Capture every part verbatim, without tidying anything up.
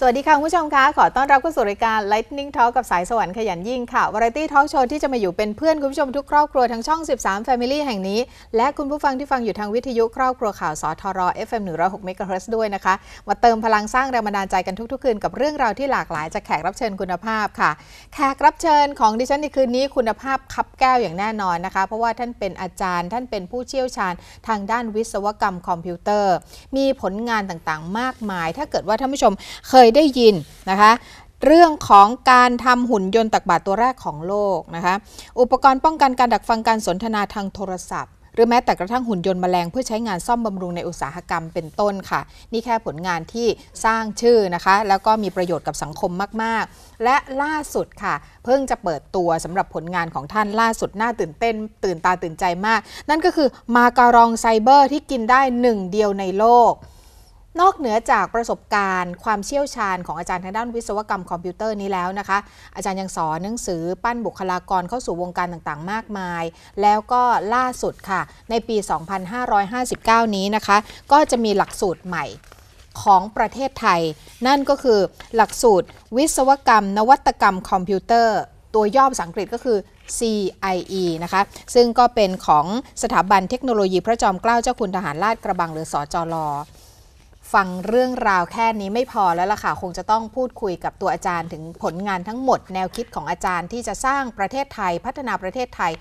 สวัสดีค่ะคุณผู้ชมคะขอต้อนรับเข้าสู่รายการ Lightning Talk กับสายสวรรค์ขยันยิ่งค่ะ Variety Talk Show ที่จะมาอยู่เป็นเพื่อนคุณผู้ชมทุกครอบครัวทั้งช่องสิบสาม Family แห่งนี้และคุณผู้ฟังที่ฟังอยู่ทางวิทยุครอบครัวข่าวสทร เอฟ เอ็ม หนึ่งร้อยหก เมกะเฮิรตซ์ ด้วยนะคะมาเติมพลังสร้างแรงบันดาลใจกันทุกๆคืนกับเรื่องราวที่หลากหลายจากแขกรับเชิญคุณภาพค่ะแขกรับเชิญของดิฉันในคืนนี้คุณภาพคับแก้วอย่างแน่นอนนะคะเพราะว่าท่านเป็นอาจารย์ท่านเป็นผู้เชี่ยวชาญทางด้านวิศวกรรมคอมพิวเตอร์มีผลงานต่างๆมากมายถ้าเกิดว่าท่านผู้ชมเคยได้ยินนะคะเรื่องของการทำหุ่นยนต์ตักบาตรตัวแรกของโลกนะคะอุปกรณ์ป้องกันการดักฟังการสนทนาทางโทรศัพท์หรือแม้แต่กระทั่งหุ่นยนต์แมลงเพื่อใช้งานซ่อมบำรุงในอุตสาหกรรมเป็นต้นค่ะนี่แค่ผลงานที่สร้างชื่อนะคะแล้วก็มีประโยชน์กับสังคมมากๆและล่าสุดค่ะเพิ่งจะเปิดตัวสำหรับผลงานของท่านล่าสุดน่าตื่นเต้นตื่นตาตื่นใจมากนั่นก็คือมาการองไซเบอร์ที่กินได้หนึ่งเดียวในโลกนอกเหนือจากประสบการณ์ความเชี่ยวชาญของอาจารย์ทางด้านวิศวกรรมคอมพิวเตอร์นี้แล้วนะคะอาจารย์ยังสอนหนังสือปั้นบุคลากรเข้าสู่วงการต่างๆมากมายแล้วก็ล่าสุดค่ะในปีสองพันห้าร้อยห้าสิบเก้านี้นะคะก็จะมีหลักสูตรใหม่ของประเทศไทยนั่นก็คือหลักสูตรวิศวกรรมนวัตกรรมคอมพิวเตอร์ตัวย่อภาษาอังกฤษก็คือ ซี ไอ อี นะคะซึ่งก็เป็นของสถาบันเทคโนโลยีพระจอมเกล้าเจ้าคุณทหารลาดกระบังหรือสจลฟังเรื่องราวแค่นี้ไม่พอแล้วล่ะค่ะคงจะต้องพูดคุยกับตัวอาจารย์ถึงผลงานทั้งหมดแนวคิดของอาจารย์ที่จะสร้างประเทศไทยพัฒนาประเทศไทย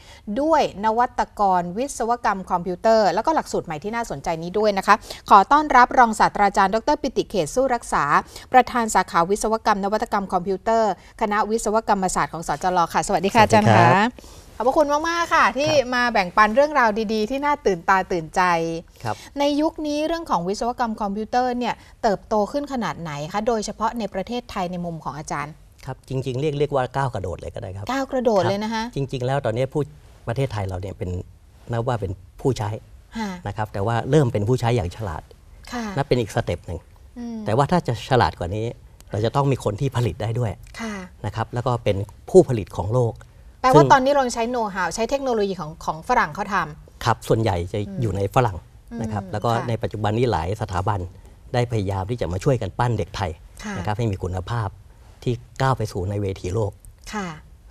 ด้วยนวัตกรวิศวกรรมคอมพิวเตอร์แล้วก็หลักสูตรใหม่ที่น่าสนใจนี้ด้วยนะคะขอต้อนรับรองศาสตราจารย์ดร.ปิติเขตสู้รักษาประธานสาขาวิศวกรรมนวัตกรรมคอมพิวเตอร์คณะวิศวกรรมศาสตร์ของสจล.ค่ะสวัสดีค่ะอาจารย์ค่ะขอบพระคุณมากๆค่ะที่มาแบ่งปันเรื่องราวดีๆที่น่าตื่นตาตื่นใจในยุคนี้เรื่องของวิศวกรรมคอมพิวเตอร์เนี่ยเติบโตขึ้นขนาดไหนคะโดยเฉพาะในประเทศไทยในมุมของอาจารย์ครับจริงๆเรียกเรียกว่าก้าวกระโดดเลยก็ได้ครับก้าวกระโดดเลยนะคะจริงๆแล้วตอนนี้ผู้ประเทศไทยเราเนี่ยเป็นนับว่าเป็นผู้ใช้นะครับแต่ว่าเริ่มเป็นผู้ใช้อย่างฉลาดนั่นเป็นอีกสเต็ปหนึ่งแต่ว่าถ้าจะฉลาดกว่านี้เราจะต้องมีคนที่ผลิตได้ด้วยนะครับแล้วก็เป็นผู้ผลิตของโลกแปลว่าตอนนี้เราใช้โน้ตฮาวใช้เทคโนโลยีของของฝรั่งเขาทำครับส่วนใหญ่จะอยู่ในฝรั่งนะครับแล้วก็ในปัจจุบันนี้หลายสถาบันได้พยายามที่จะมาช่วยกันปั้นเด็กไทยนะครับให้มีคุณภาพที่ก้าวไปสู่ในเวทีโลก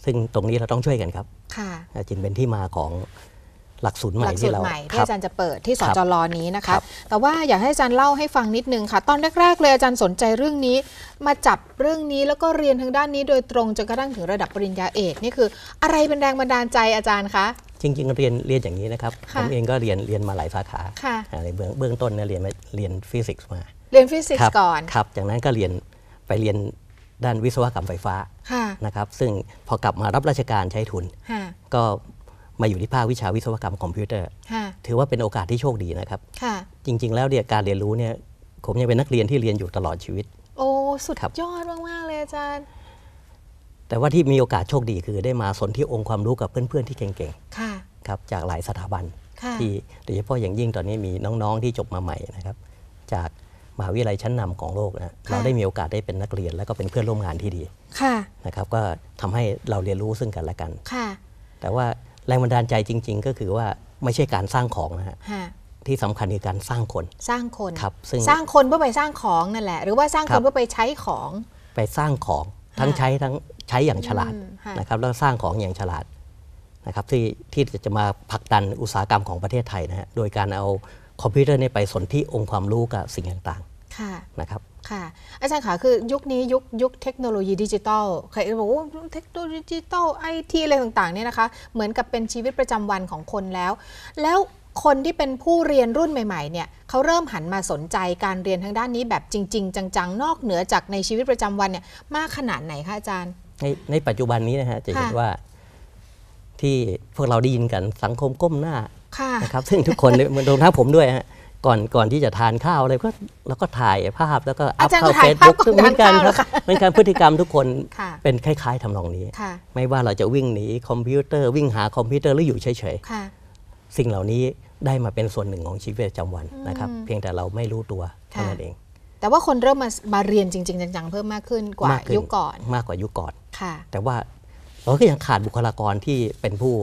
ซึ่งตรงนี้เราต้องช่วยกันครับจึงเป็นที่มาของหลักสูตรใหม่ที่เราที่อาจารย์จะเปิดที่สจล.นี้นะคะแต่ว่าอยากให้อาจารย์เล่าให้ฟังนิดนึงค่ะตอนแรกๆเลยอาจารย์สนใจเรื่องนี้มาจับเรื่องนี้แล้วก็เรียนทางด้านนี้โดยตรงจนกระทั่งถึงระดับปริญญาเอกนี่คืออะไรเป็นแรงบันดาลใจอาจารย์คะจริงๆเรียนเรียนอย่างนี้นะครับผมเองก็เรียนเรียนมาหลายสาขาในเบื้องเบื้องต้นเนี่ยเรียนเรียนฟิสิกส์มาเรียนฟิสิกส์ก่อนครับจากนั้นก็เรียนไปเรียนด้านวิศวกรรมไฟฟ้านะครับซึ่งพอกลับมารับราชการใช้ทุนก็มาอยู่ที่ภาควิชาวิศวกรรมคอมพิวเตอร์ถือว่าเป็นโอกาสที่โชคดีนะครับจริงๆแล้วเนี่ยการเรียนรู้เนี่ยผมยังเป็นนักเรียนที่เรียนอยู่ตลอดชีวิตโอ้สุดยอดมากๆเลยอาจารย์แต่ว่าที่มีโอกาสโชคดีคือได้มาสนที่องค์ความรู้กับเพื่อนๆที่เก่งๆครับจากหลายสถาบันที่โดยเฉพาะอย่างยิ่งตอนนี้มีน้องๆที่จบมาใหม่นะครับจากมหาวิทยาลัยชั้นนำของโลกนะเราได้มีโอกาสได้เป็นนักเรียนแล้วก็เป็นเพื่อนร่วมงานที่ดีนะครับก็ทำให้เราเรียนรู้ซึ่งกันและกันแต่ว่าแรงบันดาลใจจริงๆก็คือว่าไม่ใช่การสร้างของนะฮะที่สำคัญคือการสร้างคนสร้างคนครับซึ่งสร้างคนเพื่อไปสร้างของนั่นแหละหรือว่าสร้างคนเพื่อไปใช้ของไปสร้างของทั้งใช้ทั้งใช้อย่างฉลาดนะครับแล้วสร้างของอย่างฉลาดนะครับที่ที่จะมาผลักดันอุตสาหกรรมของประเทศไทยนะฮะโดยการเอาคอมพิวเตอร์ไปสนที่องค์ความรู้กับสิ่งต่างๆนะครับค่ะอาจารย์ค่ะคือยุคนี้ยุคยุคเทคโนโลยีดิจิทัลใครบอกว่าเทคโนโลยีดิจิทัลไอทีอะไรต่างๆเนี่ยนะคะเหมือนกับเป็นชีวิตประจำวันของคนแล้วแล้วคนที่เป็นผู้เรียนรุ่นใหม่ๆเนี่ยเขาเริ่มหันมาสนใจการเรียนทางด้านนี้แบบจริงๆจังๆนอกเหนือจากในชีวิตประจำวันเนี่ยมากขนาดไหนคะอาจารย์ในในปัจจุบันนี้นะฮะจะเห็นว่าที่พวกเราได้ยินกันสังคมก้มหน้านะครับซึ่งทุกคนเหมือนรวมทั้งผมด้วยฮะก่อนก่อนที่จะทานข้าวอะไรก็แล้วก็ถ่ายภาพแล้วก็อัพเข้าเฟซบุ๊กเหมือนกันครับเหมือนกันพฤติกรรมทุกคนเป็นคล้ายๆทำนองนี้ไม่ว่าเราจะวิ่งหนีคอมพิวเตอร์วิ่งหาคอมพิวเตอร์หรืออยู่เฉยๆสิ่งเหล่านี้ได้มาเป็นส่วนหนึ่งของชีวิตประจำวันนะครับเพียงแต่เราไม่รู้ตัวเท่านั้นเองแต่ว่าคนเริ่มมามาเรียนจริงๆจังๆเพิ่มมากขึ้นกว่ายุคก่อนมากกว่ายุคก่อนแต่ว่าเราก็ยังขาดบุคลากรที่เป็นผู้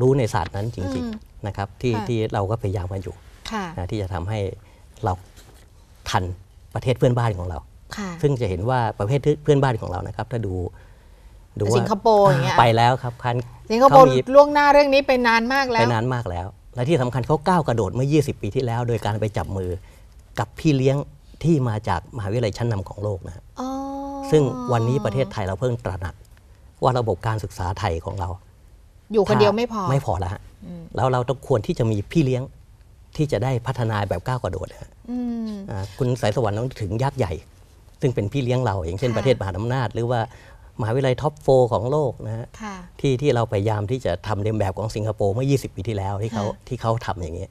รู้ในศาสตร์นั้นจริงๆนะครับที่ที่เราก็พยายามกันอยู่ที่จะทำให้เราทันประเทศเพื่อนบ้านของเรา ซึ่งจะเห็นว่าประเทศเพื่อนบ้านของเรานะครับถ้าดูดูว่าสิงคโปร์อย่างเงี้ยไปแล้วครับคันสิงคโปร์ล่วงหน้าเรื่องนี้ไปนานมากแล้วไปนานมากแล้วและที่สำคัญเขาก้าวกระโดดเมื่อยี่สิบปีที่แล้วโดยการไปจับมือกับพี่เลี้ยงที่มาจากมหาวิทยาลัยชั้นนำของโลกนะซึ่งวันนี้ประเทศไทยเราเพิ่งตระหนักว่าระบบการศึกษาไทยของเราอยู่คนเดียวไม่พอไม่พอแล้วฮะแล้วเราต้องควรที่จะมีพี่เลี้ยงที่จะได้พัฒนาแบบก้าวกระโดดฮะคุณสายสวรรค์นึกถึงยักษ์ใหญ่ซึ่งเป็นพี่เลี้ยงเราอย่างเช่นประเทศมหาอำนาจหรือว่ามหาวิทยาลัยท็อปโฟร์ของโลกนะฮะที่ที่เราพยายามที่จะทำเลียนแบบของสิงคโปร์เมื่อยี่สิบปีที่แล้วที่เขาที่เขาทำอย่างนี้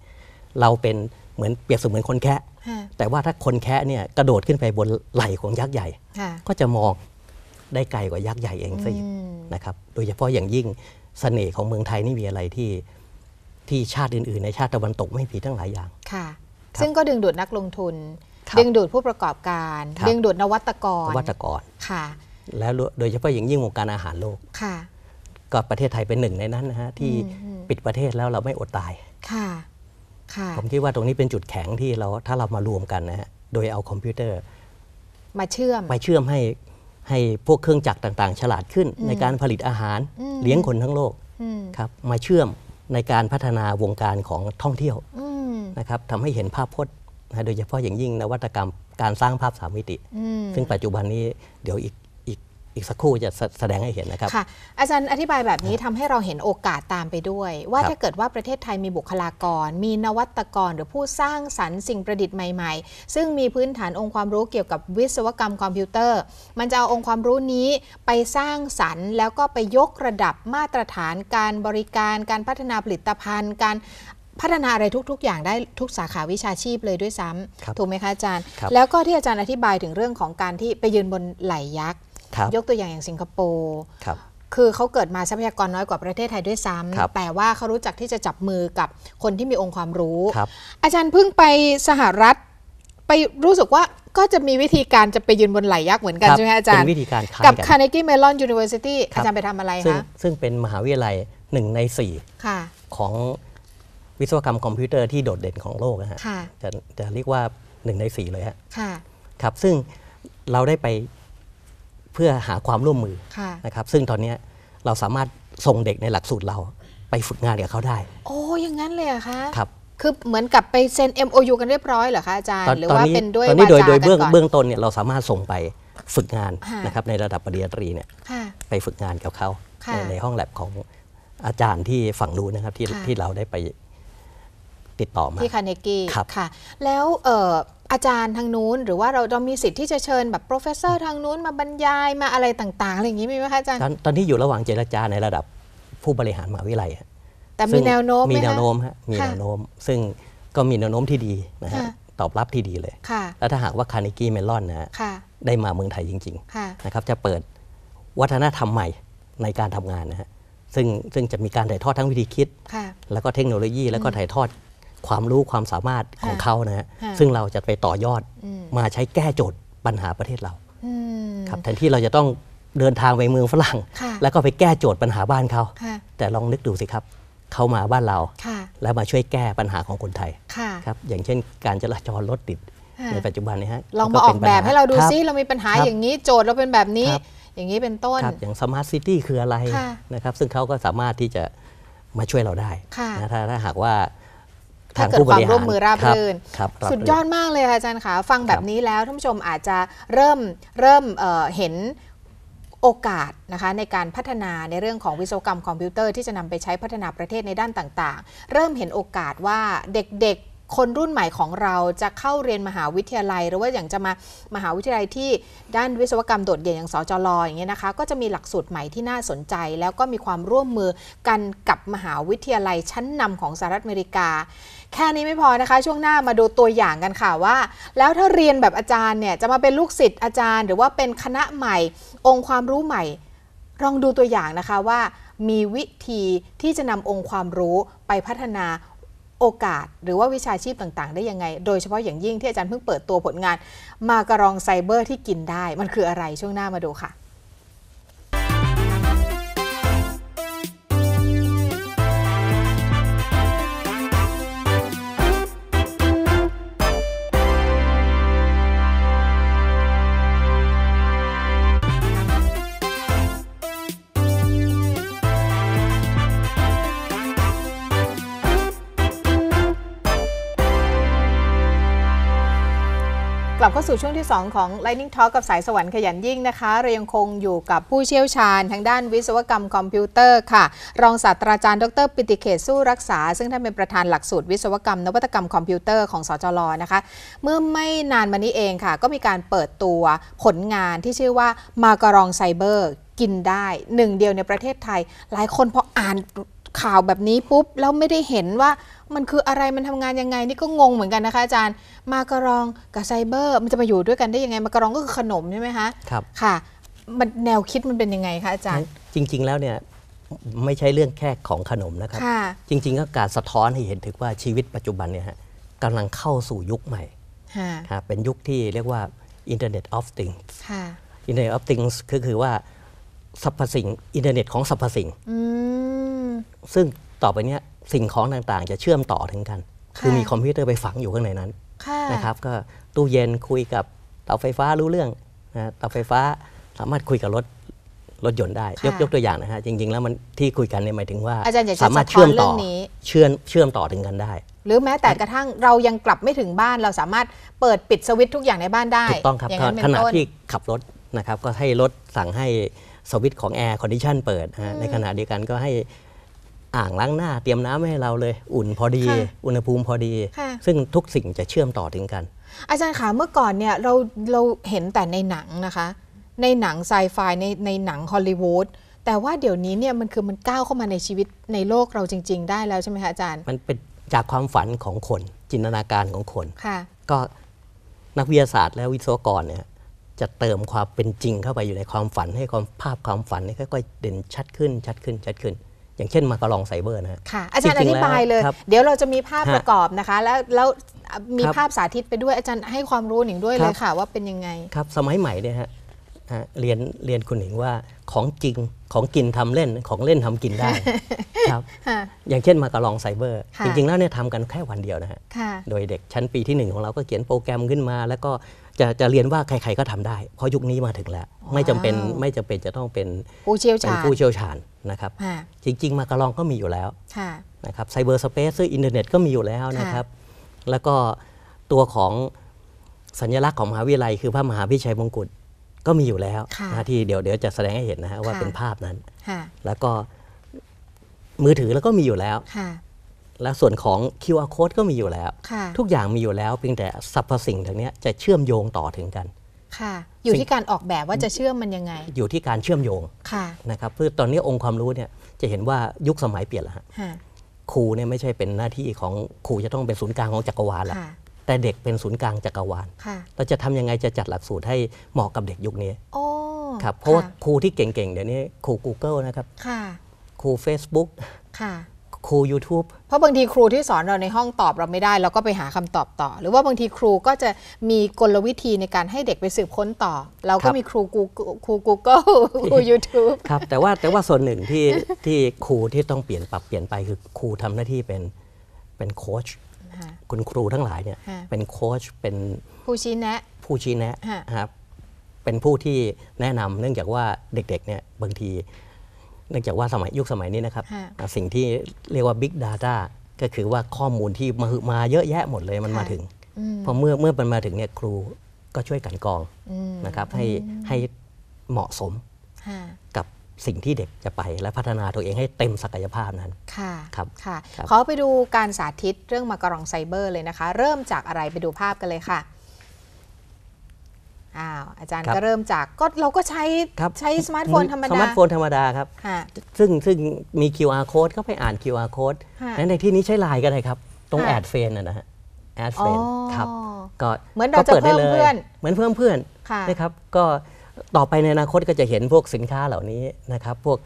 เราเป็นเหมือนเปรียบเสมือนคนแคะแต่ว่าถ้าคนแคะเนี่ยกระโดดขึ้นไปบนไหล่ของยักษ์ใหญ่ก็จะมองได้ไกลกว่ายักษ์ใหญ่เองซะอีกนะครับโดยเฉพาะอย่างยิ่งเสน่ห์ของเมืองไทยนี่มีอะไรที่ที่ชาติอื่นๆในชาติตะวันตกไม่ผิดทั้งหลายอย่างค่ะซึ่งก็ดึงดูดนักลงทุนดึงดูดผู้ประกอบการดึงดูดนวัตกรนวัตกรค่ะแล้วโดยเฉพาะอย่างยิ่งวงการอาหารโลกค่ะก็ประเทศไทยเป็นหนึ่งในนั้นนะฮะที่ปิดประเทศแล้วเราไม่อดตายค่ะค่ะผมคิดว่าตรงนี้เป็นจุดแข็งที่เราถ้าเรามารวมกันนะฮะโดยเอาคอมพิวเตอร์มาเชื่อมมาเชื่อมให้ให้พวกเครื่องจักรต่างๆฉลาดขึ้นในการผลิตอาหารเลี้ยงคนทั้งโลกครับมาเชื่อมในการพัฒนาวงการของท่องเที่ยวนะครับทำให้เห็นภาพพจน์โดยเฉพาะอย่างยิ่งนวัตกรรมการสร้างภาพสามมิติซึ่งปัจจุบันนี้เดี๋ยวอีกอีกอีกสักครู่จะแสดงให้เห็นนะครับค่ะอาจารย์อธิบายแบบนี้ทำให้เราเห็นโอกาสตามไปด้วยว่าถ้าเกิดว่าประเทศไทยมีบุคลากรมีนวัตกรหรือผู้สร้างสรรค์สิ่งประดิษฐ์ใหม่ๆซึ่งมีพื้นฐานองค์ความรู้เกี่ยวกับวิศวกรรมคอมพิวเตอร์มันจะเอาองค์ความรู้นี้ไปสร้างสรรค์แล้วก็ไปยกระดับมาตรฐานการบริการการพัฒนาผลิตภัณฑ์การพัฒนาอะไรทุกๆอย่างได้ทุกสาขาวิชาชีพเลยด้วยซ้ำถูกไหมคะอาจารย์แล้วก็ที่อาจารย์อธิบายถึงเรื่องของการที่ไปยืนบนไหล่ยักษ์ยกตัวอย่างอย่างสิงคโปร์คือเขาเกิดมาทรัพยากรน้อยกว่าประเทศไทยด้วยซ้ำแต่ว่าเขารู้จักที่จะจับมือกับคนที่มีองค์ความรู้อาจารย์เพิ่งไปสหรัฐไปรู้สึกว่าก็จะมีวิธีการจะไปยืนบนไหล่ยักษ์เหมือนกันใช่ไหมอาจารย์เป็นวิธีการกับ Carnegie Mellon University อาจารย์ไปทำอะไรคะซึ่งเป็นมหาวิทยาลัยหนึ่งในสี่ของวิศวกรรมคอมพิวเตอร์ที่โดดเด่นของโลกนะฮะจะจะเรียกว่าหนึ่งในสี่เลยฮะครับซึ่งเราได้ไปเพื่อหาความร่วมมือนะครับซึ่งตอนนี้เราสามารถส่งเด็กในหลักสูตรเราไปฝึกงานกับเขาได้โอ้ยังงั้นเลยอะคะครับคือเหมือนกับไปเซ็น เอ็ม โอ ยู กันเรียบร้อยเหรอคะอาจารย์หรือว่าเป็นด้วยตอนนี้โดยโดยเบื้องต้นเนี่ยเราสามารถส่งไปฝึกงานนะครับในระดับปริญญาตรีเนี่ยไปฝึกงานกับเขาในห้องแลบของอาจารย์ที่ฝั่งรู้นะครับที่ที่เราได้ไปติดต่อมาที่คาเนกี้ค่ะแล้วอาจารย์ทางนู้นหรือว่าเราเรามีสิทธิ์ที่จะเชิญแบบโปรเฟสเซอร์ทางนู้นมาบรรยายมาอะไรต่างๆอะไรอย่างนี้มีไหมคะอาจารย์ตอนที่อยู่ระหว่างเจรจาในระดับผู้บริหารมหาวิทยาลัยแต่มีแนวโน้มมีแนวโน้มฮะมีแนวโน้มซึ่งก็มีแนวโน้มที่ดีนะฮะตอบรับที่ดีเลยแล้วถ้าหากว่าคาร์เนกี้เมลอนนะฮะได้มาเมืองไทยจริงๆนะครับจะเปิดวัฒนธรรมใหม่ในการทำงานนะฮะซึ่งซึ่งจะมีการถ่ายทอดทั้งวิธีคิดแล้วก็เทคโนโลยีแล้วก็ถ่ายทอดความรู้ความสามารถของเขานะฮะซึ่งเราจะไปต่อยอดมาใช้แก้โจทย์ปัญหาประเทศเราครับแทนที่เราจะต้องเดินทางไปเมืองฝรั่งแล้วก็ไปแก้โจทย์ปัญหาบ้านเขาแต่ลองนึกดูสิครับเขามาบ้านเราแล้วมาช่วยแก้ปัญหาของคนไทยครับอย่างเช่นการจราจรรถติดในปัจจุบันนี้ฮะลองมาออกแบบให้เราดูซิเรามีปัญหาอย่างนี้โจทย์เราเป็นแบบนี้อย่างนี้เป็นต้นอย่างสมาร์ทซิตี้คืออะไรนะครับซึ่งเขาก็สามารถที่จะมาช่วยเราได้ถ้าถ้าหากว่าถ้าเกิดความร่วมมือราบรื่นสุดยอดมากเลยค่ะอาจารย์ค่ะฟังแบบนี้แล้วท่านผู้ชมอาจจะเริ่มเริ่มเห็นโอกาสนะคะในการพัฒนาในเรื่องของวิศวกรรมคอมพิวเตอร์ที่จะนำไปใช้พัฒนาประเทศในด้านต่างๆเริ่มเห็นโอกาสว่าเด็กๆคนรุ่นใหม่ของเราจะเข้าเรียนมหาวิทยาลัยหรือว่าอย่างจะมามหาวิทยาลัยที่ด้านวิศวกรรมโดดเด่นอย่างสจล.อย่างเงี้ยนะคะก็จะมีหลักสูตรใหม่ที่น่าสนใจแล้วก็มีความร่วมมือกันกับมหาวิทยาลัยชั้นนำของสหรัฐอเมริกาแค่นี้ไม่พอนะคะช่วงหน้ามาดูตัวอย่างกันค่ะว่าแล้วถ้าเรียนแบบอาจารย์เนี่ยจะมาเป็นลูกศิษย์อาจารย์หรือว่าเป็นคณะใหม่องค์ความรู้ใหม่ลองดูตัวอย่างนะคะว่ามีวิธีที่จะนำองค์ความรู้ไปพัฒนาโอกาสหรือว่าวิชาชีพต่างๆได้ยังไงโดยเฉพาะอย่างยิ่งที่อาจารย์เพิ่งเปิดตัวผลงานมากรองไซเบอร์ที่กินได้มันคืออะไรช่วงหน้ามาดูค่ะ กลับเข้าสู่ช่วงที่สองของ Lightning Talk กับสายสวรรค์ขยันยิ่งนะคะเรายังคงอยู่กับผู้เชี่ยวชาญทางด้านวิศวกรรมคอมพิวเตอร์ค่ะรองศาสตราจารย์ดร.ปิติเขตสู้รักษาซึ่งท่านเป็นประธานหลักสูตรวิศวกรรมนวัตกรรมคอมพิวเตอร์ของสจล.นะคะเมื่อไม่นานมานี้เองค่ะก็มีการเปิดตัวผลงานที่ชื่อว่ามากะรองไซเบอร์กินได้หนึ่งเดียวในประเทศไทยหลายคนพออ่านข่าวแบบนี้ปุ๊บแล้วไม่ได้เห็นว่ามันคืออะไรมันทำงานยังไงนี่ก็งงเหมือนกันนะคะอาจารย์มากะรองกับไซเบอร์มันจะมาอยู่ด้วยกันได้ยังไงมากะรองก็คือขนมใช่ไหมคะครับค่ะมันแนวคิดมันเป็นยังไงคะอาจารย์จริงๆแล้วเนี่ยไม่ใช่เรื่องแค่ของขนมนะครับจริงๆก็การสะท้อนให้เห็นถึงว่าชีวิตปัจจุบันเนี่ยฮะกำลังเข้าสู่ยุคใหม่ค่ะเป็นยุคที่เรียกว่า Internet of Things ค่ะ Internet of Things ก็คือว่าสรรพสิ่งอินเทอร์เน็ตของสรรพสิ่งซึ่งต่อไปนี้สิ่งของต่างๆจะเชื่อมต่อถึงกันคือมีคอมพิวเตอร์ไปฝังอยู่ข้างในนั้นนะครับก็ตู้เย็นคุยกับเตาไฟฟ้ารู้เรื่องนะเตาไฟฟ้าสามารถคุยกับรถรถยนต์ได้ยกยกตัวอย่างนะฮะจริงๆแล้วมันที่คุยกันเนี่ยหมายถึงว่าสามารถเชื่อมต่อเชื่อมเชื่อมต่อถึงกันได้หรือแม้แต่กระทั่งเรายังกลับไม่ถึงบ้านเราสามารถเปิดปิดสวิตช์ทุกอย่างในบ้านได้ถูกต้องครับขณะที่ขับรถนะครับก็ให้รถสั่งให้สวิตช์ของแอร์คอนดิชันเปิดนะในขณะเดียวกันก็ให้อ่างล้างหน้าเตรียมน้ำให้เราเลยอุ่นพอดีอุณหภูมิพอดีซึ่งทุกสิ่งจะเชื่อมต่อถึงกันอาจารย์คะเมื่อก่อนเนี่ยเราเราเห็นแต่ในหนังนะคะในหนังไซไฟในในหนังฮอลลีวูดแต่ว่าเดี๋ยวนี้เนี่ยมันคือมันก้าวเข้ามาในชีวิตในโลกเราจริงๆได้แล้วใช่ไหมคะอาจารย์มันเป็นจากความฝันของคนจินตนาการของคนก็นักวิทยาศาสตร์และวิศวกรเนี่ยจะเติมความเป็นจริงเข้าไปอยู่ในความฝันให้ความภาพความฝันนี่ค่อยๆเด่นชัดขึ้นชัดขึ้นชัดขึ้นอย่างเช่นมากะรองไซเบอร์นะฮะค่ะอาจารย์อธิบายเลยเดี๋ยวเราจะมีภาพประกอบนะคะแล้วแล้วมีภาพสาธิตไปด้วยอาจารย์ให้ความรู้หนิงด้วยเลยค่ะว่าเป็นยังไงครับสมัยใหม่เนี่ยฮะเรียนเรียนคุณหนิงว่าของจริงของกินทำเล่นของเล่นทำกินได้ครับอย่างเช่นมากะรองไซเบอร์จริงๆแล้วเนี่ยทำกันแค่วันเดียวนะฮะโดยเด็กชั้นปีที่หนึ่งของเราก็เขียนโปรแกรมขึ้นมาแล้วก็จะจะเรียนว่าใครๆก็ทำได้เพราะยุคนี้มาถึงแล้วไม่จำเป็นไม่จำเป็นจะต้องเป็นผู้เชี่ยวชาญผู้เชี่ยวชาญนะครับจริงๆมากะรองก็มีอยู่แล้วนะครับไซเบอร์สเปซซึ่งอินเทอร์เน็ตก็มีอยู่แล้วนะครับแล้วก็ตัวของสัญลักษณ์ของมหาวิทยาลัยคือพระมหาพิชัยมงกุฎก็มีอยู่แล้วที่เดี๋ยวเดี๋ยวจะแสดงให้เห็นนะฮะว่าเป็นภาพนั้นแล้วก็มือถือแล้วก็มีอยู่แล้วและส่วนของ คิว อาร์ Code ก็มีอยู่แล้วทุกอย่างมีอยู่แล้วเพียงแต่สรรพสิ่งทั้งนี้จะเชื่อมโยงต่อถึงกันค่ะอยู่ที่การออกแบบว่าจะเชื่อมมันยังไงอยู่ที่การเชื่อมโยงนะครับเพื่อตอนนี้องค์ความรู้เนี่ยจะเห็นว่ายุคสมัยเปลี่ยนแล้วครูเนี่ยไม่ใช่เป็นหน้าที่ของครูจะต้องเป็นศูนย์กลางของจักรวาลแล้วแต่เด็กเป็นศูนย์กลางจักรวาลเราจะทำยังไงจะจัดหลักสูตรให้เหมาะกับเด็กยุคนี้ครับเพราะว่าครูที่เก่งๆเดี๋ยวนี้ครู Google นะครับครู Facebook ครู YouTube เพราะบางทีครูที่สอนเราในห้องตอบเราไม่ได้เราก็ไปหาคำตอบต่อหรือว่าบางทีครูก็จะมีกลวิธีในการให้เด็กไปสืบค้นต่อเราก็มีครูครู Google ครู YouTube ครับแต่ว่าแต่ว่าส่วนหนึ่งที่ที่ครูที่ต้องเปลี่ยนปรับเปลี่ยนไปคือครูทำหน้าที่เป็นเป็นโค้ชคุณครูทั้งหลายเนี่ยเป็นโค้ชเป็นผู้ชี้แนะผู้ชี้แนะครับเป็นผู้ที่แนะนำเนื่องจากว่าเด็กๆเนี่ยบางทีเนื่องจากว่าสมัยยุคสมัยนี้นะครับสิ่งที่เรียกว่า Big Data ก็คือว่าข้อมูลที่มามาเยอะแยะหมดเลยมันมาถึงพอเมื่อเมื่อมันมาถึงเนี่ยครูก็ช่วยกันกรองนะครับให้ให้เหมาะสมกับสิ่งที่เด็กจะไปและพัฒนาตัวเองให้เต็มศักยภาพนั้นค่ะครับค่ะขอไปดูการสาธิตเรื่องมากะรองไซเบอร์เลยนะคะเริ่มจากอะไรไปดูภาพกันเลยค่ะอ้าวอาจารย์ก็เริ่มจากก็เราก็ใช้ใช้สมาร์ทโฟนธรรมดาสมาร์ทโฟนธรรมดาครับซึ่งซึ่งมี คิว อาร์ Code ก็ไปอ่าน คิว อาร์ Code ในที่นี้ใช้ไลน์ก็ได้ครับตรงแอดเฟรนด์นะฮะแอดเฟรนด์ครับก็เหมือนเราจะเพิ่มเพื่อนเหมือนเพิ่มเพื่อนนะครับก็ต่อไปในอนาคตก็จะเห็นพวกสินค้าเหล่านี้นะครับพวก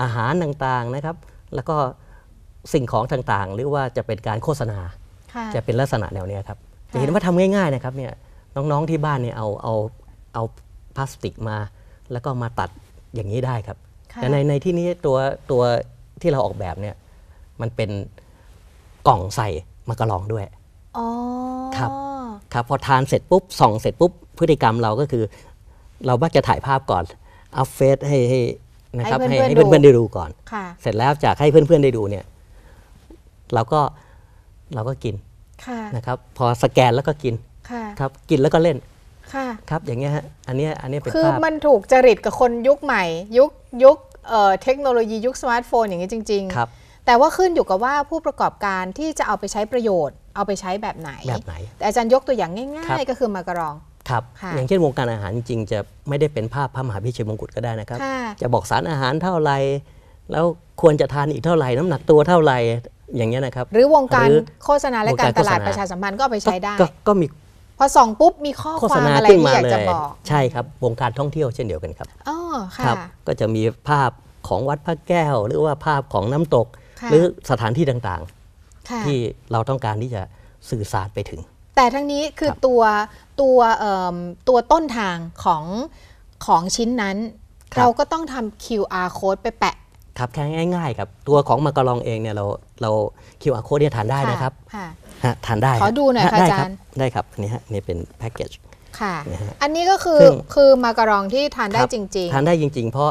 อาหารต่างๆนะครับแล้วก็สิ่งของต่างๆหรือว่าจะเป็นการโฆษณาจะเป็นลักษณะแนวนี้ครับจะเห็นว่าทำง่ายๆนะครับเนี่ยน้องๆที่บ้านเนี่ยเอาเอาเอาพลาสติกมาแล้วก็มาตัดอย่างนี้ได้ครับแต่ในในที่นี้ตัวตัวที่เราออกแบบเนี่ยมันเป็นกล่องใส่มากะรองด้วยครับครับพอทานเสร็จปุ๊บส่องเสร็จปุ๊บพฤติกรรมเราก็คือเรามักจะถ่ายภาพก่อนอัพเฟซให้นะครับให้เพื่อนๆได้ดูก่อนเสร็จแล้วจากให้เพื่อนๆได้ดูเนี่ยเราก็เราก็กินนะครับพอสแกนแล้วก็กิน ครับกินแล้วก็เล่นครับอย่างเงี้ยฮะอันนี้อันนี้เป็นคือมันถูกจริตกับคนยุคใหม่ยุคยุคเทคโนโลยียุคสมาร์ทโฟนอย่างนี้จริงๆครับแต่ว่าขึ้นอยู่กับว่าผู้ประกอบการที่จะเอาไปใช้ประโยชน์เอาไปใช้แบบไหนแบบไหนแต่อาจารย์ยกตัวอย่างง่ายๆก็คือมากระรองครับอย่างเช่นวงการอาหารจริงๆจะไม่ได้เป็นภาพพระมหาพิชัยมงกุฎก็ได้นะครับจะบอกสารอาหารเท่าไรแล้วควรจะทานอีกเท่าไหร่น้ำหนักตัวเท่าไหร่อย่างเงี้ยนะครับหรือวงการโฆษณาและการตลาดประชาสัมพันธ์ก็เอาไปใช้ได้ก็มีพอส่องปุ๊บมีข้อความอะไรที่อยากจะบอกใช่ครับวงการท่องเที่ยวเช่นเดียวกันครับอ๋อค่ะก็จะมีภาพของวัดพระแก้วหรือว่าภาพของน้ำตกหรือสถานที่ต่างๆที่เราต้องการที่จะสื่อสารไปถึงแต่ทั้งนี้คือตัวตัวตัวต้นทางของของชิ้นนั้นเราก็ต้องทำ คิว อาร์ code ไปแปะครับแค่ง่ายๆครับตัวของมะกะลองเองเนี่ยเราเรา คิว อาร์ code เนี่ยทานได้นะครับทานได้ขอดูหน่อยค่ะอาจารย์ได้ครับอันนี้ฮะนี่เป็นแพ็กเกจค่ะอันนี้ก็คือคือมะกะลองที่ทานได้จริงๆทานได้จริงๆเพราะ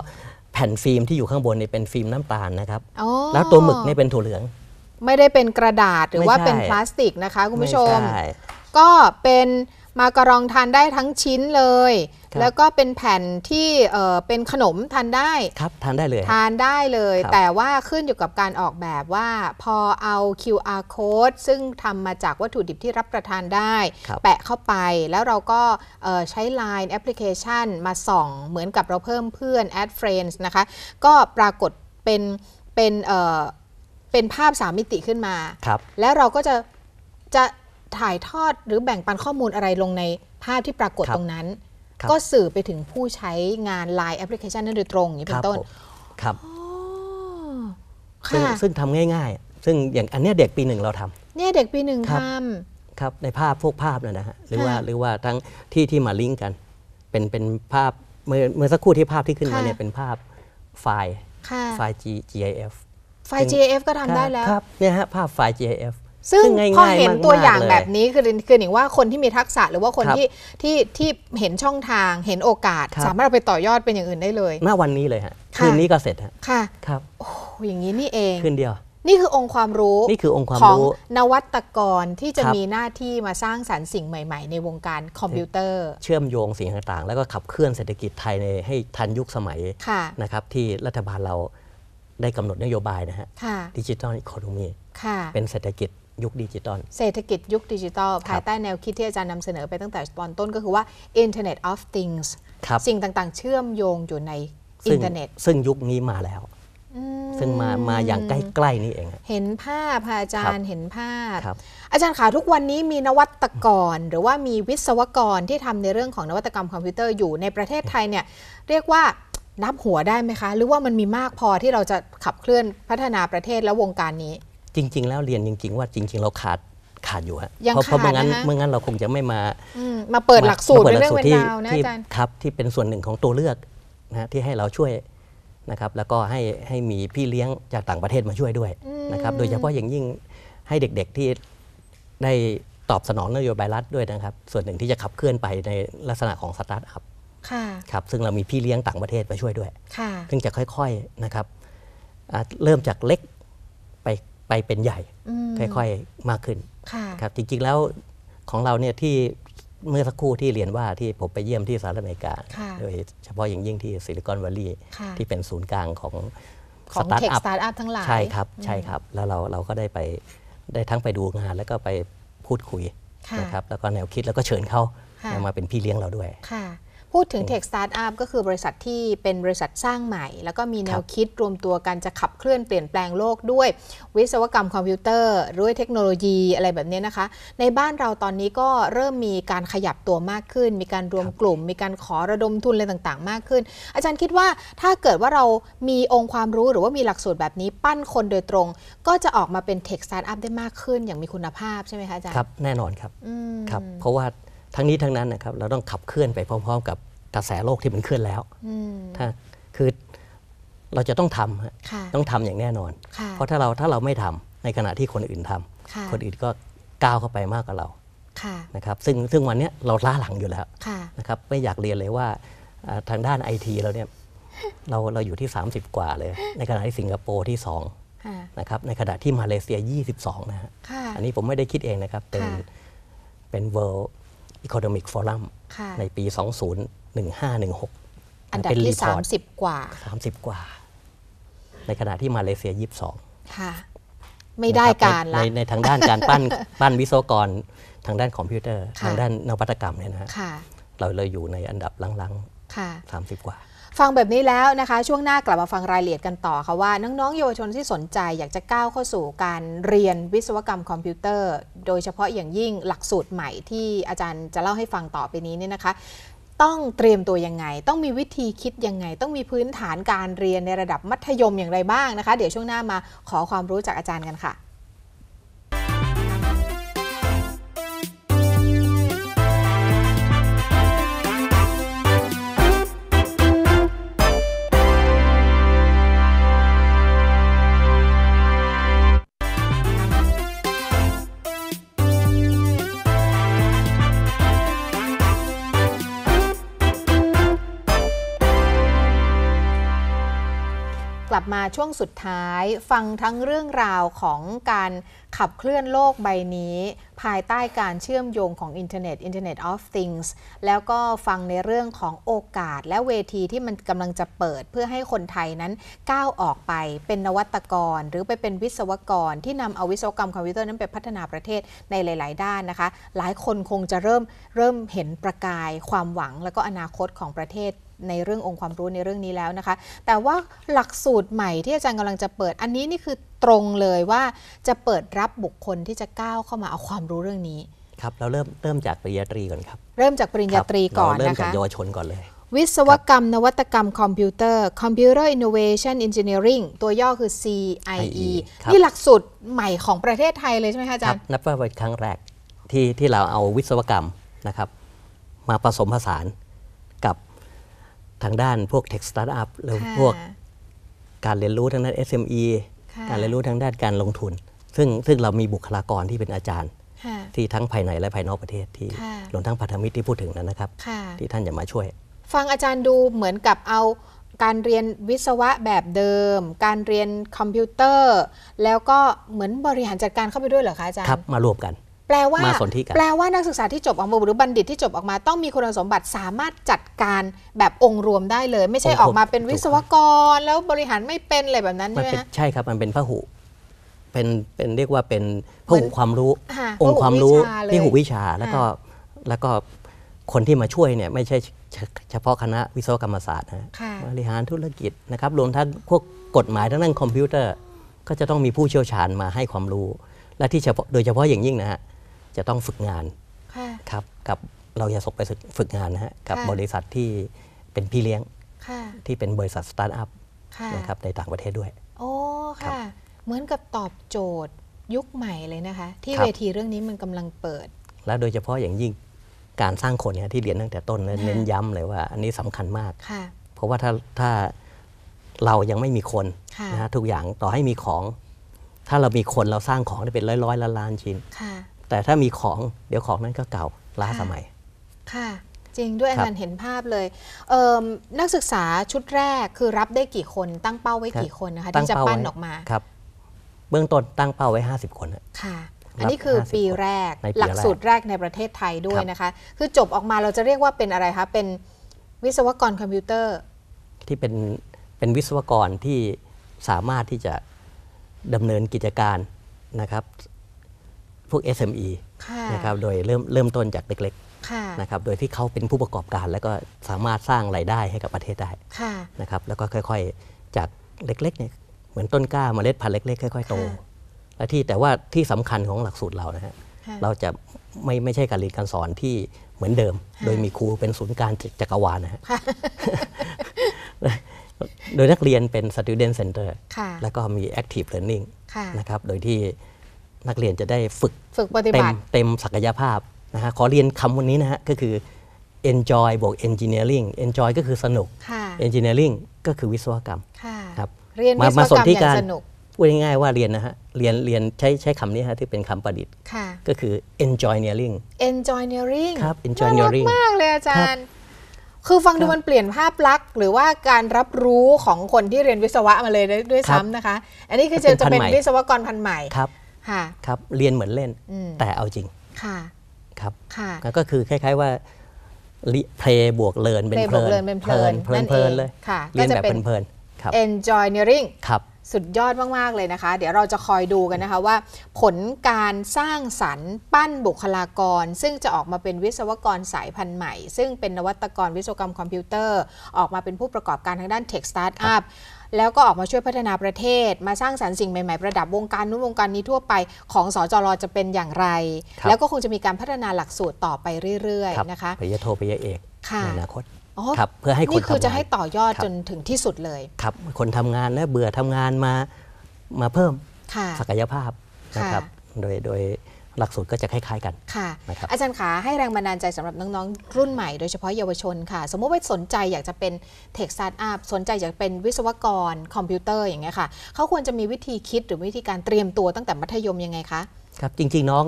แผ่นฟิล์มที่อยู่ข้างบนนี่เป็นฟิล์มน้ำตาลนะครับแล้วตัวหมึกนี่เป็นถั่วเหลืองไม่ได้เป็นกระดาษหรือว่าเป็นพลาสติกนะคะคุณผู้ชมก็เป็นมะกะลองทานได้ทั้งชิ้นเลยแล้วก็เป็นแผ่นที่เป็นขนมทานได้ครับทานได้เลยทานได้เลยแต่ว่าขึ้นอยู่กับการออกแบบว่าพอเอา คิว อาร์ code ซึ่งทำมาจากวัตถุดิบที่รับประทานได้แปะเข้าไปแล้วเราก็ใช้ ไลน์ แอปพลิเคชันมาส่องเหมือนกับเราเพิ่มเพื่อน add friends นะคะก็ปรากฏเป็นเป็นเป็นภาพสามมิติขึ้นมาแล้วเราก็จะจะถ่ายทอดหรือแบ่งปันข้อมูลอะไรลงในภาพที่ปรากฏตรงนั้นก็สื่อไปถึงผู้ใช้งาน ไลน์ แอปพลิเคชันนั้นโดยตรงอย่างนี้เป็นต้นครับซึ่งซึ่งทำง่ายๆซึ่งอย่างอันนี้เด็กปีหนึ่งเราทำเนี่ยเด็กปีหนึ่งทำครับในภาพพวกภาพนะนะฮะหรือว่าหรือว่าทั้งที่ที่มาลิงก์กันเป็นเป็นภาพเมื่อเมื่อสักครู่ที่ภาพที่ขึ้นมาเนี่ยเป็นภาพไฟล์ไฟล์ จี ไอ เอฟ ไฟล์ จี ไอ เอฟ ก็ทำได้แล้วครับเนี่ยฮะภาพไฟล์ จี ไอ เอฟซึ่งพอเห็นตัวอย่างแบบนี้คือคือหนิงว่าคนที่มีทักษะหรือว่าคนที่ที่ที่เห็นช่องทางเห็นโอกาสสามารถไปต่อยอดเป็นอย่างอื่นได้เลยเมื่อวันนี้เลยฮะคืนนี้ก็เสร็จฮะค่ะครับโอ้อย่างนี้นี่เองคืนเดียวนี่คือองค์ความรู้นี่คือองค์ความรู้ของนวัตกรที่จะมีหน้าที่มาสร้างสรรค์สิ่งใหม่ๆในวงการคอมพิวเตอร์เชื่อมโยงสิ่งต่างๆแล้วก็ขับเคลื่อนเศรษฐกิจไทยในให้ทันยุคสมัยนะครับที่รัฐบาลเราได้กำหนดนโยบายนะฮะดิจิทัลอีโคโนมีเป็นเศรษฐกิจยุคดิจิตอลเศรษฐกิจยุคดิจิตอลภายใต้แนวคิดที่อาจารย์นำเสนอไปตั้งแต่ตอนต้นก็คือว่า Internet of Things สิ่งต่างๆเชื่อมโยงอยู่ในอินเทอร์เน็ตซึ่งยุคนี้มาแล้วซึ่งมามาอย่างใกล้ๆนี่เองเห็นภาพอาจารย์เห็นภาพอาจารย์ขาทุกวันนี้มีนวัตกรหรือว่ามีวิศวกรที่ทำในเรื่องของนวัตกรรมคอมพิวเตอร์อยู่ในประเทศไทยเนี่ยเรียกว่านับหัวได้ไหมคะหรือว่ามันมีมากพอที่เราจะขับเคลื่อนพัฒนาประเทศและวงการนี้จริงๆแล้วเรียนจริงๆว่าจริงๆเราขาดขาดอยู่ฮะเพราะเพราะเมื่องั้นเมื่องั้นเราคงจะไม่มามาเปิดหลักสูตรเรื่องเวลานะอาจารย์ครับที่เป็นส่วนหนึ่งของตัวเลือกนะที่ให้เราช่วยนะครับแล้วก็ให้ให้มีพี่เลี้ยงจากต่างประเทศมาช่วยด้วยนะครับโดยเฉพาะอย่างยิ่งให้เด็กๆที่ได้ตอบสนองนโยบายรัฐด้วยนะครับส่วนหนึ่งที่จะขับเคลื่อนไปในลักษณะของสตาร์ทอัพครับซึ่งเรามีพี่เลี้ยงต่างประเทศมาช่วยด้วยซึ่งจะค่อยๆนะครับเริ่มจากเล็กไปไปเป็นใหญ่ค่อยๆมากขึ้นครับจริงๆแล้วของเราเนี่ยที่เมื่อสักครู่ที่เรียนว่าที่ผมไปเยี่ยมที่สหรัฐอเมริกาโดยเฉพาะอย่างยิ่งที่ซิลิคอนวัลลีย์ที่เป็นศูนย์กลางของสตาร์ทอัพทั้งหลายใช่ครับใช่ครับแล้วเราเราก็ได้ไปได้ทั้งไปดูงานแล้วก็ไปพูดคุยนะครับแล้วก็แนวคิดแล้วก็เชิญเขามาเป็นพี่เลี้ยงเราด้วยพูดถึง Tech Startup ก็คือบริษัทที่เป็นบริษัทสร้างใหม่แล้วก็มีแนวคิดรวมตัวกันจะขับเคลื่อนเปลี่ยนแปลงโลกด้วยวิศวกรรมคอมพิวเตอร์ด้วยเทคโนโลยีอะไรแบบนี้นะคะในบ้านเราตอนนี้ก็เริ่มมีการขยับตัวมากขึ้นมีการรวมกลุ่มมีการขอระดมทุนอะไรต่างๆมากขึ้นอาจารย์คิดว่าถ้าเกิดว่าเรามีองค์ความรู้หรือว่ามีหลักสูตรแบบนี้ปั้นคนโดยตรงก็จะออกมาเป็น Tech Startup ได้มากขึ้นอย่างมีคุณภาพใช่ไหมคะอาจารย์ครับแน่นอนครับครับเพราะว่าทั้งนี้ทั้งนั้นนะครับเราต้องขับเคลื่อนไปพร้อมๆกับกระแสโลกที่มันเคลื่อนแล้วถ้าคือเราจะต้องทำต้องทำอย่างแน่นอนเพราะถ้าเราถ้าเราไม่ทำในขณะที่คนอื่นทำคนอื่นก็ก้าวเข้าไปมากกว่าเรานะครับซึ่งซึ่งวันนี้เราล้าหลังอยู่แล้วนะครับไม่อยากเรียนเลยว่าทางด้านไอทีเราเนี่ยเราเราอยู่ที่สามสิบกว่าเลยในขณะที่สิงคโปร์ที่สองนะครับในขณะที่มาเลเซียยี่สิบสองนะฮะอันนี้ผมไม่ได้คิดเองนะครับเป็นเป็น world Economic Forum ในปี สองพันห้าร้อยสิบหก อันดับที่ สามสิบ กว่า สามสิบ กว่าในขณะที่มาเลเซีย ยี่สิบสอง ค่ะไม่ได้การละในทางด้านการปั้นปั้นวิศวกรทางด้านคอมพิวเตอร์ทางด้านนวัตกรรมเนี่ยนะฮะเราเลยอยู่ในอันดับลังๆสามสิบกว่าฟังแบบนี้แล้วนะคะช่วงหน้ากลับมาฟังรายละเอียดกันต่อค่ะว่าน้องๆเยาวชนที่สนใจอยากจะก้าวเข้าสู่การเรียนวิศวกรรมคอมพิวเตอร์โดยเฉพาะอย่างยิ่งหลักสูตรใหม่ที่อาจารย์จะเล่าให้ฟังต่อไปนี้เนี่ยนะคะต้องเตรียมตัวยังไงต้องมีวิธีคิดยังไงต้องมีพื้นฐานการเรียนในระดับมัธยมอย่างไรบ้างนะคะเดี๋ยวช่วงหน้ามาขอความรู้จากอาจารย์กันค่ะมาช่วงสุดท้ายฟังทั้งเรื่องราวของการขับเคลื่อนโลกใบนี้ภายใต้การเชื่อมโยงของอินเทอร์เน็ต Internet of Things แล้วก็ฟังในเรื่องของโอกาสและเวทีที่มันกำลังจะเปิดเพื่อให้คนไทยนั้นก้าวออกไปเป็นนวัตกรหรือไปเป็นวิศวกรที่นำเอาวิศวกรรมคอมพิวเตอร์นั้นไปพัฒนาประเทศในหลายๆด้านนะคะหลายคนคงจะเริ่มเริ่มเห็นประกายความหวังและก็อนาคตของประเทศในเรื่ององค์ความรู้ในเรื่องนี้แล้วนะคะแต่ว่าหลักสูตรใหม่ที่อาจารย์กำลังจะเปิดอันนี้นี่คือตรงเลยว่าจะเปิดรับบุคคลที่จะก้าวเข้ามาเอาความรู้เรื่องนี้ครับเราเริ่มเริ่มจากปริญญาตรีก่อนครับเริ่มจากปริญญาตรีก่อนนะคะเริ่มจากเยาวชนก่อนเลยวิศวกรรมนวัตกรรมคอมพิวเตอร์ Computer Innovation Engineering ตัวย่อคือ ซี ไอ อี นี่หลักสูตรใหม่ของประเทศไทยเลยใช่ไหมคะอาจารย์นับว่าเป็นครั้งแรกที่ที่เราเอาวิศวกรรมนะครับมาผสมผสานกับทางด้านพวก Tech Startup หรือพวกการเรียนรู้ทางด้าน เอส เอ็ม อี การเรียนรู้ทางด้านการลงทุนซึ่งซึ่งเรามีบุคลากรที่เป็นอาจารย์ที่ทั้งภายในและภายนอกประเทศที่รวมทั้งพันธมิตรที่พูดถึงนั้นนะครับที่ท่านจะมาช่วยฟังอาจารย์ดูเหมือนกับเอาการเรียนวิศวะแบบเดิมการเรียนคอมพิวเตอร์แล้วก็เหมือนบริหารจัดการเข้าไปด้วยเหรอคะอาจารย์ครับมารวมกันแปลว่าแปลว่านักศึกษาที่จบออกมาหรือบัณฑิตที่จบออกมาต้องมีคุณสมบัติสามารถจัดการแบบองค์รวมได้เลยไม่ใช่ออกมาเป็นวิศวกรแล้วบริหารไม่เป็นอะไรแบบนั้นใช่ไหมใช่ครับมันเป็นพหุเป็นเป็นเรียกว่าเป็นพหุความรู้องค์ความรู้ที่หูวิชาแล้วก็แล้วก็คนที่มาช่วยเนี่ยไม่ใช่เฉพาะคณะวิศวกรรมศาสตร์นะบริหารธุรกิจนะครับรวมทั้งพวกกฎหมายทั้งด้านคอมพิวเตอร์ก็จะต้องมีผู้เชี่ยวชาญมาให้ความรู้และที่โดยเฉพาะอย่างยิ่งนะฮะจะต้องฝึกงานครับกับเราจะส่งไปฝึกงานนะฮะกับบริษัทที่เป็นพี่เลี้ยงที่เป็นบริษัทสตาร์ทอัพนะครับในต่างประเทศด้วยโอ้ค่ะเหมือนกับตอบโจทย์ยุคใหม่เลยนะคะที่เวทีเรื่องนี้มันกำลังเปิดและโดยเฉพาะอย่างยิ่งการสร้างคนเนี่ยที่เรียนตั้งแต่ต้นเน้นย้ำเลยว่าอันนี้สำคัญมากเพราะว่าถ้าถ้าเรายังไม่มีคนนะฮะทุกอย่างต่อให้มีของถ้าเรามีคนเราสร้างของได้เป็นร้อยๆล้านๆชิ้นแต่ถ้ามีของเดี๋ยวของนั้นก็เก่าล้าสมัยค่ะจริงด้วยอาจารย์เห็นภาพเลยเอ่อนักศึกษาชุดแรกคือรับได้กี่คนตั้งเป้าไว้กี่คนนะคะที่จะปั้นออกมาครับเบื้องต้นตั้งเป้าไว้ห้าสิบคนค่ะอันนี้คือปีแรกหลักสูตรแรกในประเทศไทยด้วยนะคะคือจบออกมาเราจะเรียกว่าเป็นอะไรคะเป็นวิศวกรคอมพิวเตอร์ที่เป็นเป็นวิศวกรที่สามารถที่จะดำเนินกิจการนะครับพวก เอส เอ็ม อี นะครับโดยเริ่มเริ่มต้นจากเล็กๆนะครับโดยที่เขาเป็นผู้ประกอบการแล้วก็สามารถสร้างรายได้ให้กับประเทศได้นะครับแล้วก็ค่อยๆจากเล็กๆเนี่ยเหมือนต้นกล้าเมล็ดพันธุ์เล็กๆค่อยๆโตและที่แต่ว่าที่สำคัญของหลักสูตรเรานะฮะเราจะไม่ไม่ใช่การเรียนการสอนที่เหมือนเดิมโดยมีครูเป็นศูนย์กลางจักรวาลนะฮะโดยนักเรียนเป็น student center แล้วก็มี active learning นะครับโดยที่นักเรียนจะได้ฝึกฝึกปฏิบัติเต็มศักยภาพนะฮะขอเรียนคำวันนี้นะฮะก็คือ enjoy บวก engineering enjoy ก็คือสนุก engineering ก็คือวิศวกรรมครับเรียนวิศวกรรมอย่างสนุกพูดง่ายๆว่าเรียนนะฮะเรียนเรียนใช้ใช้คำนี้ฮะที่เป็นคำประดิษฐ์ก็คือ engineering engineering ครับ engineering มากเลยอาจารย์คือฟังดูมันเปลี่ยนภาพลักษณ์หรือว่าการรับรู้ของคนที่เรียนวิศวะมาเลยด้วยซ้ำนะคะอันนี้คือจะเป็นวิศวกรพันใหม่ครับครับเรียนเหมือนเล่นแต่เอาจริง ครับก็คือคล้ายๆว่าเพลย์บวกเลิร์นเป็นเพลินเพลินเพลินเลยเรียนแบบเพลินๆครับ engineering ครับสุดยอดมากๆเลยนะคะเดี๋ยวเราจะคอยดูกันนะคะว่าผลการสร้างสรรค์ปั้นบุคลากรซึ่งจะออกมาเป็นวิศวกรสายพันธุ์ใหม่ซึ่งเป็นนวัตกรวิศวกรรมคอมพิวเตอร์ออกมาเป็นผู้ประกอบการทางด้าน Tech Startup แล้วก็ออกมาช่วยพัฒนาประเทศมาสร้างสรรค์สิ่งใหม่ๆประดับวงการนู้นวงการนี้ทั่วไปของสจร.จะเป็นอย่างไรแล้วก็คงจะมีการพัฒนาหลักสูตรต่อไปเรื่อยๆนะคะปริญญาโทปริญญาเอกในอนาคตครับเพื่อให้คนทำงานนี่คือจะให้ต่อยอดจนถึงที่สุดเลยครับคนทำงานแล้วเบื่อทำงานมามาเพิ่มศักยภาพนะครับโดยโดยหลักสูตรก็จะคล้ายๆกันค่ะอาจารย์ขาให้แรงบันดาลใจสำหรับน้องๆรุ่นใหม่โดยเฉพาะเยาวชนค่ะสมมติว่าสนใจอยากจะเป็นเทคสตาร์ทอัพสนใจอยากเป็นวิศวกรคอมพิวเตอร์อย่างเงี้ยค่ะเขาควรจะมีวิธีคิดหรือวิธีการเตรียมตัวตั้งแต่มัธยมยังไงคะครับจริงๆน้อง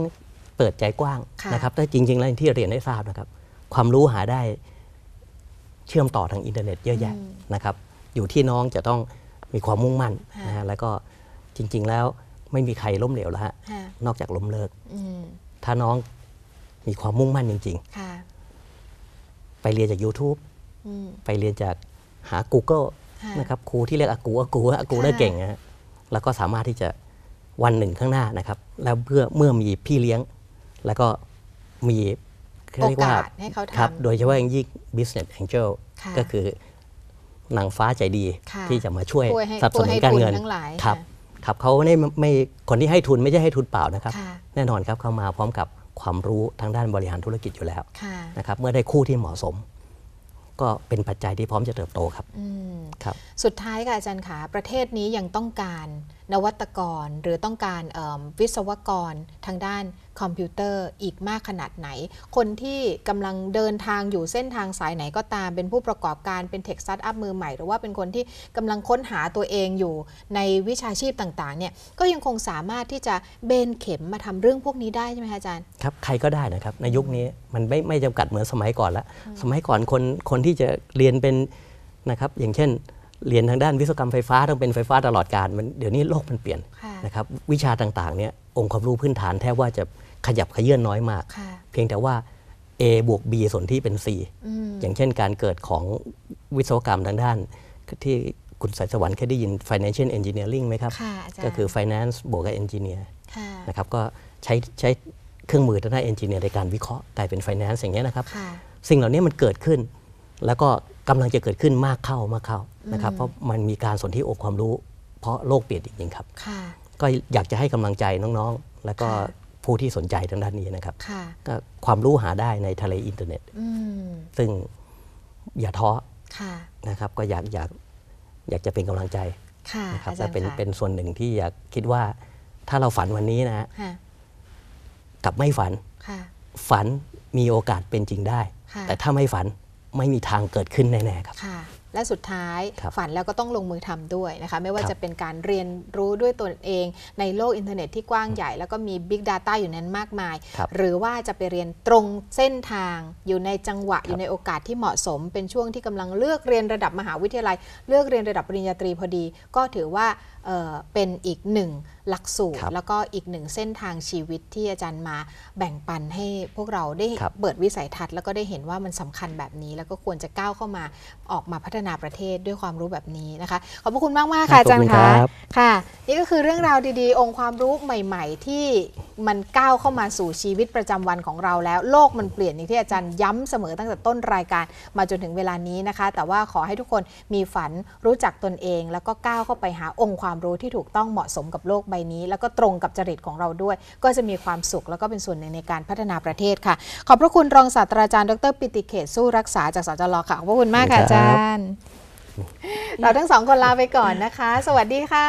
เปิดใจกว้างนะครับแต่จริงๆแล้วที่เรียนได้ทราบนะครับความรู้หาได้เชื่อมต่อทางอินเทอร์เน็ตเยอะแยะนะครับอยู่ที่น้องจะต้องมีความมุ่งมั่นนะฮะแล้วก็จริงๆแล้วไม่มีใครล้มเหลวแล้วฮะนอกจากล้มเลิกถ้าน้องมีความมุ่งมั่นจริงๆไปเรียนจาก YouTube ไปเรียนจากหา Google นะครับครูที่เรียกอากูอากูอากูน่าเก่งนะฮะแล้วก็สามารถที่จะวันหนึ่งข้างหน้านะครับแล้วเพื่อเมื่อมีพี่เลี้ยงแล้วก็มีโอกาสให้เขาทำโดยเฉพาะอย่างยิ่ง business angel ก็คือนางฟ้าใจดีที่จะมาช่วยสนับสนุนการเงินครับครับเขาไม่ไม่คนที่ให้ทุนไม่ใช่ให้ทุนเปล่านะครับแน่นอนครับเขามาพร้อมกับความรู้ทางด้านบริหารธุรกิจอยู่แล้วนะครับเมื่อได้คู่ที่เหมาะสมก็เป็นปัจจัยที่พร้อมจะเติบโตครับครับสุดท้ายค่ะอาจารย์ขาประเทศนี้ยังต้องการนวัตกรหรือต้องการวิศวกรทางด้านคอมพิวเตอร์อีกมากขนาดไหนคนที่กำลังเดินทางอยู่เส้นทางสายไหนก็ตามเป็นผู้ประกอบการเป็นเทคสตาร์ทอัพมือใหม่หรือว่าเป็นคนที่กำลังค้นหาตัวเองอยู่ในวิชาชีพต่างๆเนี่ยก็ยังคงสามารถที่จะเบนเข็มมาทำเรื่องพวกนี้ได้ใช่ไหมคะอาจารย์ครับใครก็ได้นะครับในยุคนี้มันไม่ไม่จำกัดเหมือนสมัยก่อนละสมัยก่อนคนคนที่จะเรียนเป็นนะครับอย่างเช่นเรียนทางด้านวิศวกรรมไฟฟ้าต้องเป็นไฟฟ้าตลอดการมันเดี๋ยวนี้โลกมันเปลี่ยนนะครับวิชาต่างๆเนี่ยองค์ความรู้พื้นฐานแทบว่าจะขยับขยื่นน้อยมากเพียงแต่ว่า A บวก B ส่วนที่เป็น C อย่างเช่นการเกิดของวิศวกรรมทางด้านที่คุณสายสวรรค์เคยได้ยิน financial engineering ไหมครับก็คือ finance บวกกับ engineer นะครับก็ใช้ใช้เครื่องมือทางด้าน engineer ในการวิเคราะห์กลายเป็น finance อย่างนี้นะครับสิ่งเหล่านี้มันเกิดขึ้นแล้วก็กำลังจะเกิดขึ้นมากเข้ามากเข้านะครับเพราะมันมีการสนธิอกความรู้เพราะโลกเปลี่ยนจริงๆครับก็อยากจะให้กำลังใจน้องๆแล้วก็ผู้ที่สนใจทางด้านนี้นะครับก็ความรู้หาได้ในทะเลอินเทอร์เน็ตซึ่งอย่าท้อนะครับก็อยากอยากอยากจะเป็นกำลังใจนะครับและเป็นเป็นส่วนหนึ่งที่อยากคิดว่าถ้าเราฝันวันนี้นะกลับไม่ฝันฝันมีโอกาสเป็นจริงได้แต่ถ้าไม่ฝันไม่มีทางเกิดขึ้นแน่ๆครับและสุดท้ายฝันแล้วก็ต้องลงมือทำด้วยนะคะไม่ว่าจะเป็นการเรียนรู้ด้วยตนเองในโลกอินเทอร์เน็ตที่กว้างใหญ่แล้วก็มี Big Data อยู่นั้นมากมายหรือว่าจะไปเรียนตรงเส้นทางอยู่ในจังหวะอยู่ในโอกาสที่เหมาะสมเป็นช่วงที่กำลังเลือกเรียนระดับมหาวิทยาลัยเลือกเรียนระดับปริญญาตรีพอดีก็ถือว่า เอ่อ เป็นอีกหนึ่งหลักสูตรแล้วก็อีกหนึ่งเส้นทางชีวิตที่อาจารย์มาแบ่งปันให้พวกเราได้เปิดวิสัยทัศน์แล้วก็ได้เห็นว่ามันสำคัญแบบนี้แล้วก็ควรจะก้าวเข้ามาออกมาพัฒนาประเทศด้วยความรู้แบบนี้นะคะขอบพระคุณมากมากค่ะอาจารย์ค่ะค่ะนี่ก็คือเรื่องราวดีๆองค์ความรู้ใหม่ๆที่มันก้าวเข้ามาสู่ชีวิตประจำวันของเราแล้วโลกมันเปลี่ยนอย่างที่อาจารย์ย้ำเสมอตั้งแต่ต้นรายการมาจนถึงเวลานี้นะคะแต่ว่าขอให้ทุกคนมีฝันรู้จักตนเองแล้วก็ก้าวเข้าไปหาองค์ความรู้ที่ถูกต้องเหมาะสมกับโลกใบนี้แล้วก็ตรงกับจริตของเราด้วยก็จะมีความสุขแล้วก็เป็นส่วนหนึ่งในการพัฒนาประเทศค่ะขอบพระคุณรองศาสตราจารย์ดร.ปิติเขตสู้รักษาจากสจร.ค่ะขอบคุณมากค่ะอาจารย์เราทั้งสองคนลาไปก่อนนะคะสวัสดีค่ะ